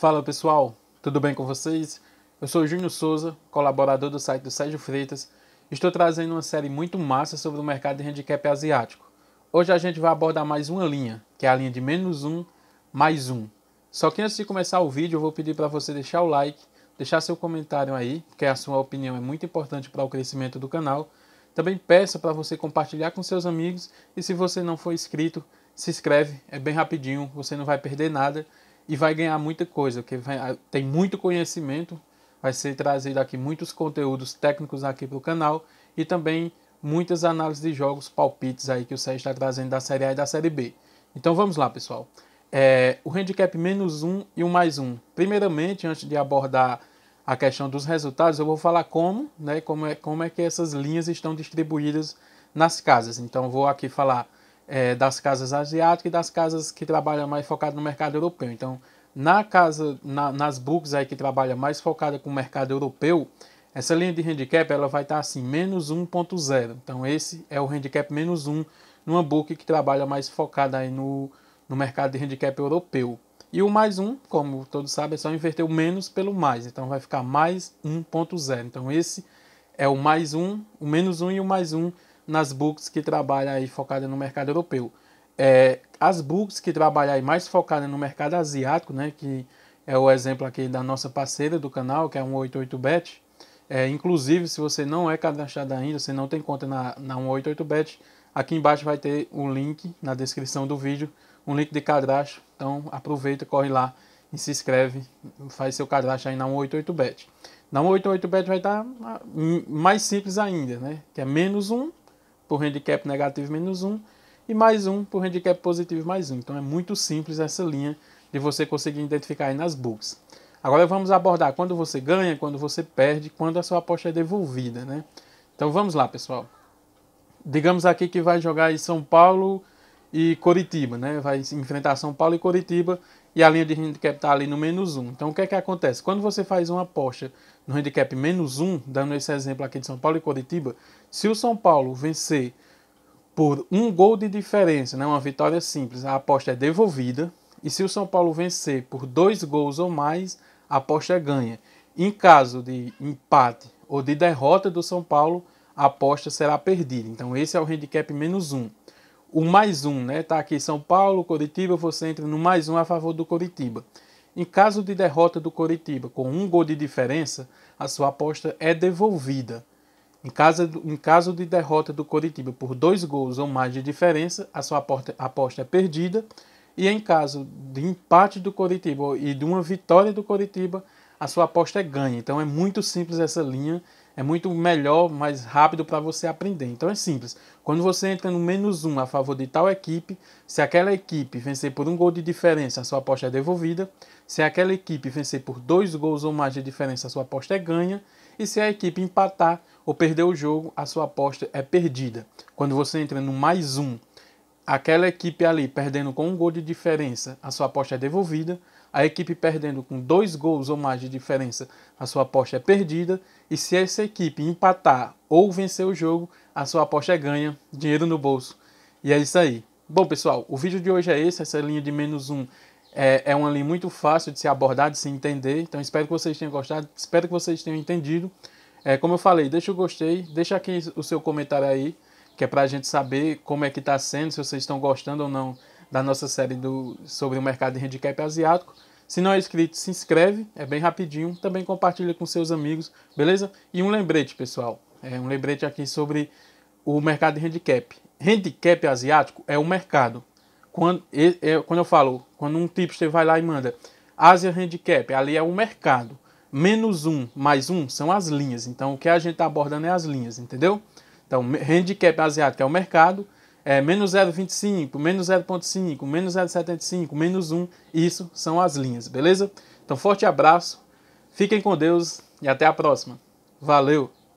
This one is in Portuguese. Fala pessoal, tudo bem com vocês? Eu sou o Júnior Souza, colaborador do site do Sérgio Freitas. Estou trazendo uma série muito massa sobre o mercado de handicap asiático. Hoje a gente vai abordar mais uma linha, que é a linha de -1, +1. Só que antes de começar o vídeo eu vou pedir para você deixar o like, deixar seu comentário aí, porque a sua opinião é muito importante para o crescimento do canal. Também peço para você compartilhar com seus amigos e se você não for inscrito, se inscreve, é bem rapidinho, você não vai perder nada. E vai ganhar muita coisa, porque tem muito conhecimento, vai ser trazido aqui muitos conteúdos técnicos aqui para o canal e também muitas análises de jogos, palpites aí que o Sérgio está trazendo da Série A e da Série B. Então vamos lá, pessoal. O handicap -1 e o +1. Primeiramente, antes de abordar a questão dos resultados, eu vou falar como é que essas linhas estão distribuídas nas casas. Então vou aqui falar das casas asiáticas e das casas que trabalham mais focado no mercado europeu. Então, nas books aí que trabalha mais focada com o mercado europeu, essa linha de handicap ela vai estar assim, -1.0. Então, esse é o handicap -1 numa book que trabalha mais focada aí no mercado de handicap europeu. E o +1, como todos sabem, é só inverter o menos pelo mais. Então, vai ficar +1.0. Então, esse é o +1, o -1 e o +1 nas books que trabalha aí focada no mercado europeu. As books que trabalha aí mais focada no mercado asiático, né, que é o exemplo aqui da nossa parceira do canal, que é a 188bet. Inclusive, se você não é cadastrado ainda, você não tem conta na 188bet, aqui embaixo vai ter um link na descrição do vídeo, um link de cadastro. Então, aproveita, corre lá e se inscreve, faz seu cadastro aí na 188bet. Na 188bet vai estar mais simples ainda, né, que é -1. Por handicap negativo -1 e +1 por handicap positivo +1. Então é muito simples essa linha de você conseguir identificar aí nas books. Agora vamos abordar quando você ganha, quando você perde, quando a sua aposta é devolvida, né? Então vamos lá, pessoal. Digamos aqui que vai jogar em São Paulo e Coritiba, né? Vai enfrentar São Paulo e Coritiba e a linha de handicap está ali no -1. Então o que é que acontece? Quando você faz uma aposta no handicap -1, dando esse exemplo aqui de São Paulo e Coritiba, se o São Paulo vencer por um gol de diferença, né, uma vitória simples, a aposta é devolvida. E se o São Paulo vencer por 2 gols ou mais, a aposta é ganha. Em caso de empate ou de derrota do São Paulo, a aposta será perdida. Então esse é o handicap -1. O +1, né, tá aqui São Paulo, Coritiba, você entra no +1 a favor do Coritiba. Em caso de derrota do Coritiba com 1 gol de diferença, a sua aposta é devolvida. Em caso de derrota do Coritiba por 2 gols ou mais de diferença, a sua aposta é perdida. E em caso de empate do Coritiba e de uma vitória do Coritiba, a sua aposta é ganha. Então é muito simples essa linha, é muito melhor, mais rápido para você aprender. Então é simples. Quando você entra no -1 a favor de tal equipe, se aquela equipe vencer por 1 gol de diferença, a sua aposta é devolvida. Se aquela equipe vencer por 2 gols ou mais de diferença, a sua aposta é ganha. E se a equipe empatar ou perder o jogo, a sua aposta é perdida. Quando você entra no +1, aquela equipe ali perdendo com 1 gol de diferença, a sua aposta é devolvida. A equipe perdendo com 2 gols ou mais de diferença, a sua aposta é perdida. E se essa equipe empatar ou vencer o jogo, a sua aposta é ganha, dinheiro no bolso. E é isso aí. Bom, pessoal, o vídeo de hoje é esse. Essa linha de -1 é uma linha muito fácil de se abordar, de se entender. Então espero que vocês tenham gostado, espero que vocês tenham entendido. Como eu falei, deixa o gostei, deixa aqui o seu comentário aí, que é pra gente saber como é que tá sendo, se vocês estão gostando ou não da nossa série sobre o mercado de handicap asiático. Se não é inscrito, se inscreve, é bem rapidinho. Também compartilha com seus amigos, beleza? E um lembrete, pessoal. Um lembrete aqui sobre o mercado de handicap. Handicap asiático é o mercado. Quando um tipster vai lá e manda Ásia Handicap, ali é o mercado. -1, +1 são as linhas. Então o que a gente está abordando é as linhas, entendeu? Então handicap asiático é o mercado. -0,25, -0,5, -0,75, -1, isso são as linhas, beleza? Então, forte abraço, fiquem com Deus e até a próxima. Valeu!